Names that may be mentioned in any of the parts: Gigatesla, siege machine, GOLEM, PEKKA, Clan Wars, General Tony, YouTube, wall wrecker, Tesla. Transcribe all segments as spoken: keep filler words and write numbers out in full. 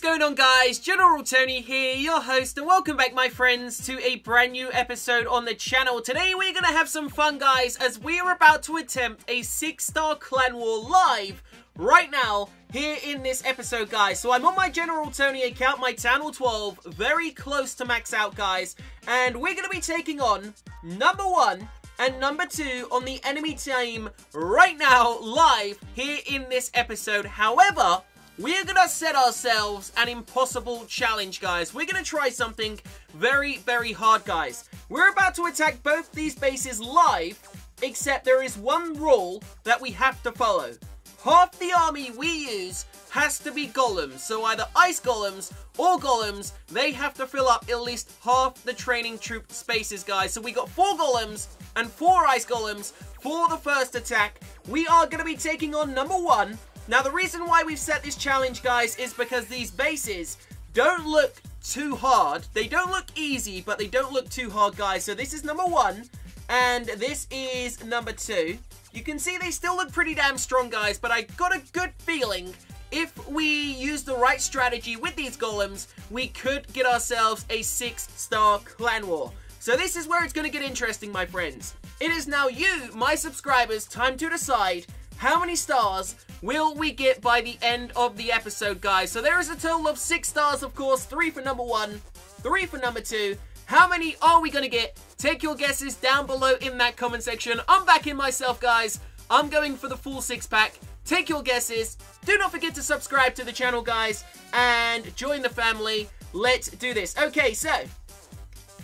is going on, guys? General Tony here, your host, and welcome back, my friends, to a brand new episode on the channel. Today we're gonna have some fun, guys, as we're about to attempt a six star clan war live right now here in this episode, guys. So I'm on my General Tony account, my Channel twelve, very close to max out, guys, and we're gonna be taking on number one and number two on the enemy team right now, live here in this episode. However, we're gonna set ourselves an impossible challenge, guys. We're gonna try something very, very hard, guys. We're about to attack both these bases live, except there is one rule that we have to follow. Half the army we use has to be golems, so either ice golems or golems, they have to fill up at least half the training troop spaces, guys. So we got four golems and four ice golems for the first attack. We are going to be taking on number one. Now, the reason why we've set this challenge, guys, is because these bases don't look too hard. They don't look easy, but they don't look too hard, guys. So this is number one, and this is number two. You can see they still look pretty damn strong, guys, but I got a good feeling if we use the right strategy with these golems, we could get ourselves a six star clan war. So this is where it's going to get interesting, my friends. It is now you, my subscribers, time to decide how many stars will we get by the end of the episode, guys. So there is a total of six stars, of course, three for number one, three for number two. How many are we going to get? Take your guesses down below in that comment section. I'm backing myself, guys. I'm going for the full six pack. Take your guesses. Do not forget to subscribe to the channel, guys, and join the family. Let's do this. Okay, so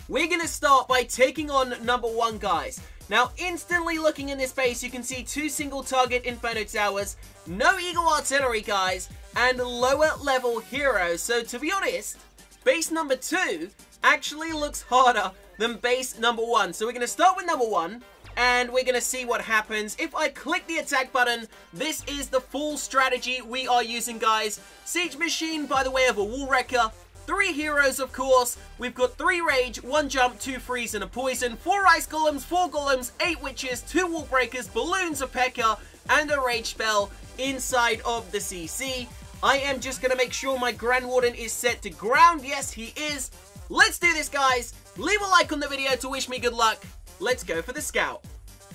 we're going to start by taking on number one, guys. Now, instantly looking in this base, you can see two single target Inferno Towers, no Eagle Artillery, guys, and lower level heroes. So, to be honest, base number two actually looks harder than base number one. So we're going to start with number one, and we're going to see what happens. If I click the attack button, this is the full strategy we are using, guys. Siege Machine by the way of a Wall Wrecker. Three heroes, of course. We've got three rage, one jump, two freeze, and a poison. Four ice golems, four golems, eight witches, two wall breakers, balloons, a P E K K A, and a rage spell inside of the C C. I am just going to make sure my Grand Warden is set to ground. Yes, he is. Let's do this, guys. Leave a like on the video to wish me good luck. Let's go for the scout.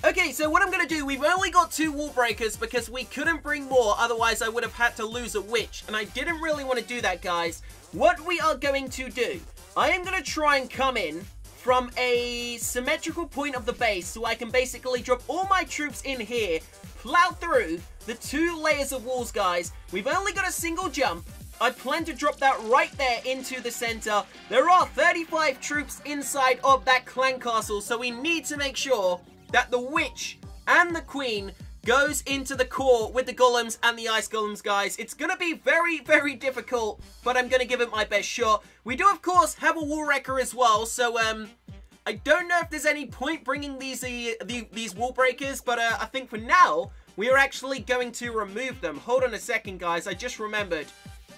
Okay, so what I'm going to do, we've only got two wall breakers because we couldn't bring more, otherwise I would have had to lose a witch, and I didn't really want to do that, guys. What we are going to do, I am going to try and come in from a symmetrical point of the base, so I can basically drop all my troops in here, plow through the two layers of walls, guys. We've only got a single jump. I plan to drop that right there into the center. There are thirty-five troops inside of that clan castle, so we need to make sure that the witch and the queen goes into the core with the golems and the ice golems, guys. It's going to be very, very difficult, but I'm going to give it my best shot. We do, of course, have a wall wrecker as well, so um, I don't know if there's any point bringing these, uh, the, these wall breakers, but uh, I think for now, we are actually going to remove them. Hold on a second, guys. I just remembered.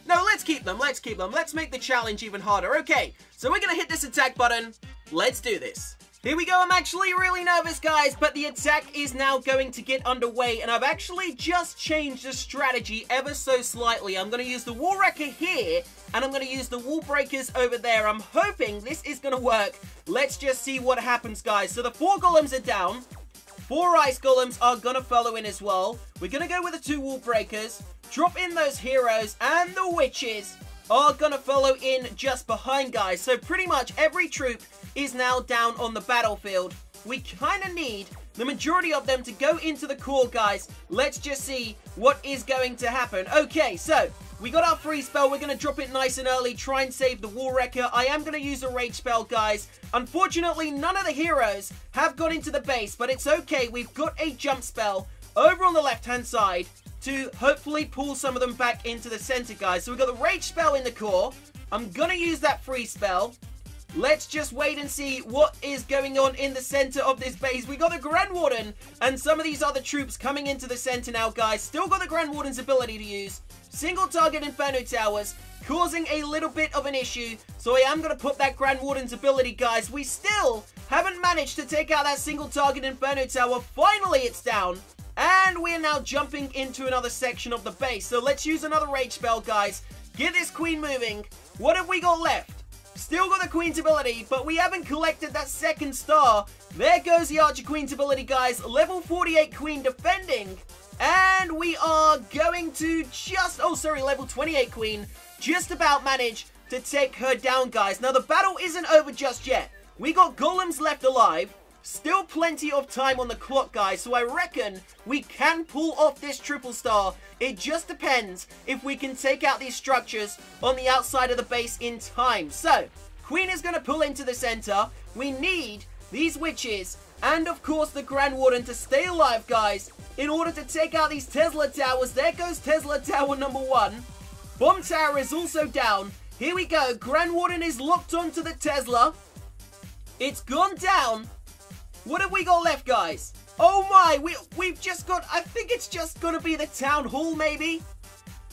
No, let's keep them, let's keep them. Let's make the challenge even harder. Okay, so we're gonna hit this attack button. Let's do this. Here we go. I'm actually really nervous, guys, but the attack is now going to get underway, and I've actually just changed the strategy ever so slightly. I'm gonna use the wall wrecker here, and I'm gonna use the wall breakers over there. I'm hoping this is gonna work. Let's just see what happens, guys. So the four golems are down. Four ice golems are gonna follow in as well. We're gonna go with the two wall breakers, drop in those heroes, and the witches are gonna follow in just behind, guys. So pretty much every troop is now down on the battlefield. We kinda need the majority of them to go into the core, guys. Let's just see what is going to happen. Okay, so we got our free spell. We're gonna drop it nice and early, try and save the wall wrecker. I am gonna use a rage spell, guys. Unfortunately, none of the heroes have gone into the base, but it's okay. We've got a jump spell over on the left-hand side to hopefully pull some of them back into the center, guys. So we've got the rage spell in the core. I'm gonna use that free spell. Let's just wait and see what is going on in the center of this base. We got the Grand Warden and some of these other troops coming into the center now, guys. Still got the Grand Warden's ability to use. Single target Inferno Towers, causing a little bit of an issue. So I am going to put that Grand Warden's ability, guys. We still haven't managed to take out that single target Inferno Tower. Finally, it's down. And we're now jumping into another section of the base. So let's use another rage spell, guys. Get this queen moving. What have we got left? Still got the queen's ability, but we haven't collected that second star. There goes the archer queen's ability, guys. Level forty-eight queen defending. And we are going to just... Oh, sorry, level twenty-eight queen. Just about manage to take her down, guys. Now, the battle isn't over just yet. We got golems left alive. Still plenty of time on the clock, guys. So I reckon we can pull off this triple star. It just depends if we can take out these structures on the outside of the base in time. So, queen is going to pull into the center. We need these witches and, of course, the Grand Warden to stay alive, guys, in order to take out these Tesla towers. There goes Tesla tower number one. Bomb tower is also down. Here we go. Grand Warden is locked onto the Tesla. It's gone down. What have we got left, guys? Oh my, we, we've just got, I think it's just gonna be the Town Hall, maybe?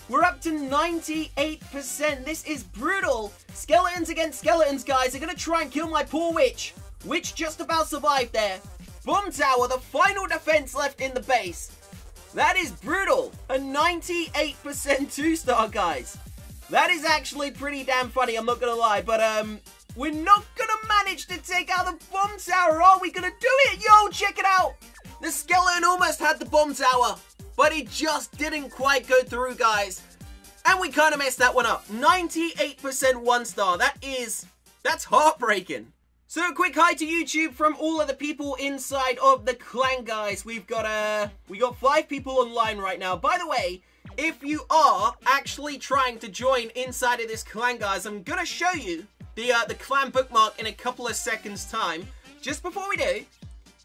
We're up to ninety-eight percent. This is brutal. Skeletons against skeletons, guys. They're gonna try and kill my poor witch. Witch just about survived there. Bomb tower, the final defense left in the base. That is brutal. A ninety-eight percent two-star, guys. That is actually pretty damn funny, I'm not gonna lie, but, um... we're not gonna manage to take out the bomb tower. Are we gonna do it? Yo, check it out. The skeleton almost had the bomb tower, but it just didn't quite go through, guys. And we kind of messed that one up. ninety-eight percent one star. That is, that's heartbreaking. So a quick hi to YouTube from all of the people inside of the clan, guys. We've got, uh, we got five people online right now. By the way, if you are actually trying to join inside of this clan, guys, I'm gonna show you The, uh, the clan bookmark in a couple of seconds time. Just before we do,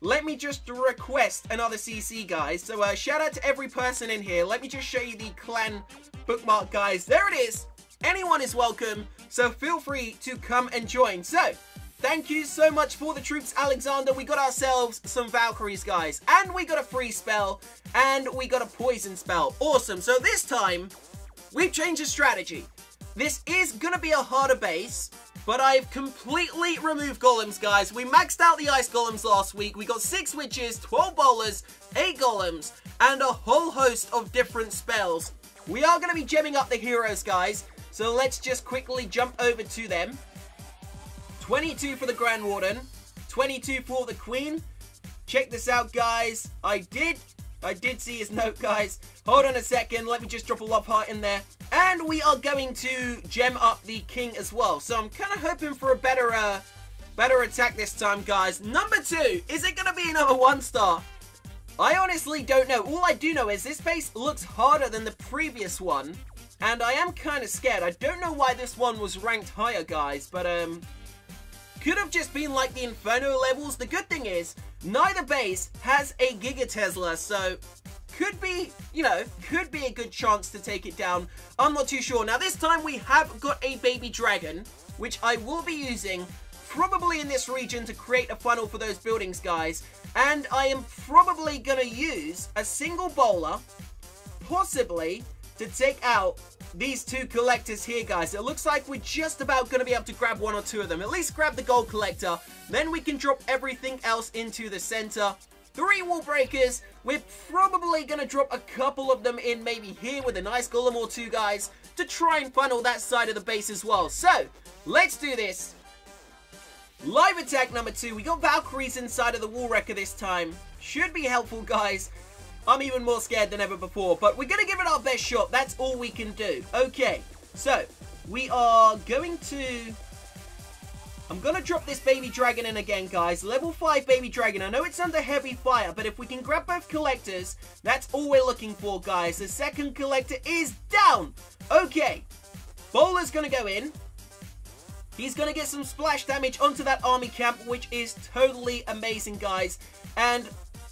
let me just request another C C, guys. So uh, shout out to every person in here. Let me just show you the clan bookmark, guys. There it is. Anyone is welcome, so feel free to come and join. So thank you so much for the troops, Alexander. We got ourselves some Valkyries, guys, and we got a free spell, and we got a poison spell. Awesome. So this time we've changed the strategy. This is gonna be a harder base, but I've completely removed golems, guys. We maxed out the ice golems last week. We got six witches, twelve bowlers, eight golems, and a whole host of different spells. We are going to be gemming up the heroes, guys. So let's just quickly jump over to them. twenty-two for the Grand Warden. twenty-two for the Queen. Check this out, guys. I did. I did see his note, guys. Hold on a second. Let me just drop a love heart in there. And we are going to gem up the king as well. So I'm kind of hoping for a better uh, better attack this time, guys. Number two. Is it going to be another one star? I honestly don't know. All I do know is this base looks harder than the previous one. And I am kind of scared. I don't know why this one was ranked higher, guys. But, um... could have just been like the Inferno levels. The good thing is, neither base has a Gigatesla, so could be, you know, could be a good chance to take it down. I'm not too sure. Now, this time we have got a baby dragon, which I will be using probably in this region to create a funnel for those buildings, guys. And I am probably going to use a single bowler, possibly, to take out these two collectors here, guys. It looks like we're just about going to be able to grab one or two of them. At least grab the gold collector. Then we can drop everything else into the center. Three wall breakers. We're probably going to drop a couple of them in maybe here with a nice golem or two, guys, to try and funnel that side of the base as well. So, let's do this. Live attack number two. We got Valkyries inside of the wall wrecker this time. Should be helpful, guys. I'm even more scared than ever before, but we're going to give it our best shot. That's all we can do. Okay, so we are going to... I'm going to drop this baby dragon in again, guys. Level five baby dragon. I know it's under heavy fire, but if we can grab both collectors, that's all we're looking for, guys. The second collector is down. Okay, bowler's going to go in. He's going to get some splash damage onto that army camp, which is totally amazing, guys. And...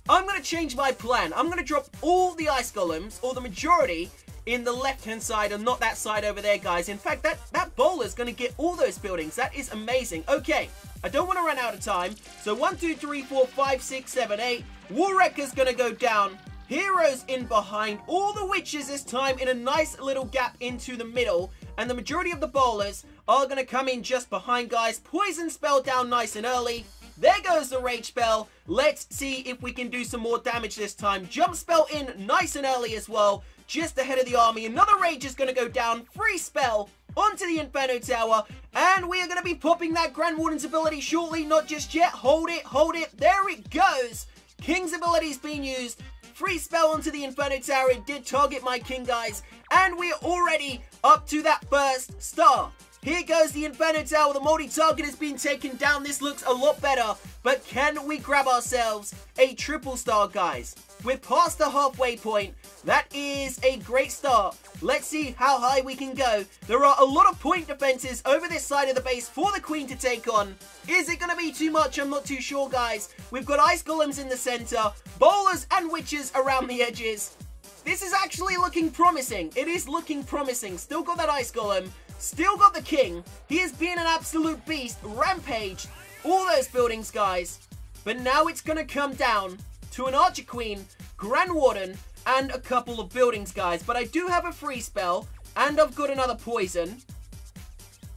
I'm going to change my plan. I'm going to drop all the ice golems, or the majority, in the left-hand side and not that side over there, guys. In fact, that, that bowler's going to get all those buildings. That is amazing. Okay, I don't want to run out of time. So, one, two, three, four, five, six, seven, eight. Wall wrecker's going to go down. Heroes in behind. All the witches this time in a nice little gap into the middle. And the majority of the bowlers are going to come in just behind, guys. Poison spell down nice and early. There goes the rage spell. Let's see if we can do some more damage this time. Jump spell in nice and early as well. just ahead of the army. Another Rage is going to go down. Free spell onto the Inferno Tower. And we are going to be popping that Grand Warden's ability shortly. Not just yet. Hold it. Hold it. There it goes. King's ability has been used. Free spell onto the Inferno Tower. It did target my King, guys. And we're already up to that first star. Here goes the Inferno Tower. The multi-target has been taken down. This looks a lot better. But can we grab ourselves a triple star, guys? We're past the halfway point. That is a great start. Let's see how high we can go. There are a lot of point defenses over this side of the base for the Queen to take on. Is it going to be too much? I'm not too sure, guys. We've got Ice Golems in the center, Bowlers and Witches around the edges. This is actually looking promising. It is looking promising. Still got that Ice Golem. Still got the King. He has been an absolute beast. Rampaged all those buildings, guys. But now it's going to come down to an Archer Queen, Grand Warden, and a couple of buildings, guys. But I do have a free spell, and I've got another poison.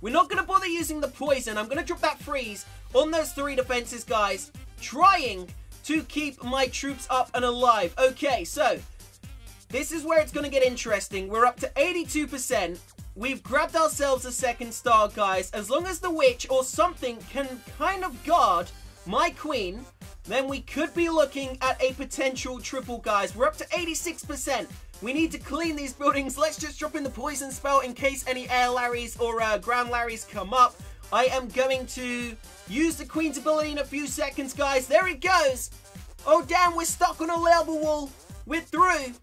We're not going to bother using the poison. I'm going to drop that freeze on those three defenses, guys, trying to keep my troops up and alive. Okay, so this is where it's going to get interesting. We're up to eighty-two percent. We've grabbed ourselves a second star, guys. As long as the Witch or something can kind of guard my Queen, then we could be looking at a potential triple, guys. We're up to eighty-six percent. We need to clean these buildings. Let's just drop in the poison spell in case any air larries or uh, ground larries come up. I am going to use the Queen's ability in a few seconds, guys. There it goes. Oh, damn, we're stuck on a lava wall. We're through.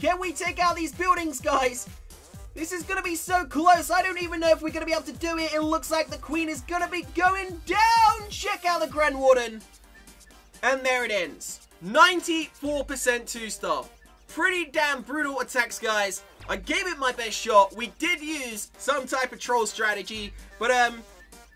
Can we take out these buildings, guys? This is going to be so close. I don't even know if we're going to be able to do it. It looks like the Queen is going to be going down. Check out the Grand Warden. And there it ends. ninety-four percent two-star. Pretty damn brutal attacks, guys. I gave it my best shot. We did use some type of troll strategy. But um,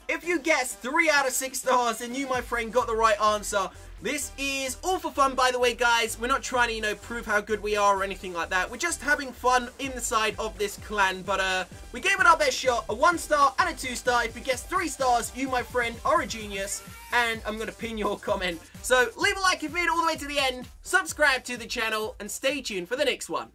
if you guessed three out of six stars, then you, my friend, got the right answer. This is all for fun, by the way, guys. We're not trying to, you know, prove how good we are or anything like that. We're just having fun inside of this clan. But uh, we gave it our best shot. A one-star and a two-star. If you guess three stars, you, my friend, are a genius. And I'm going to pin your comment. So leave a like if you made it all the way to the end. Subscribe to the channel and stay tuned for the next one.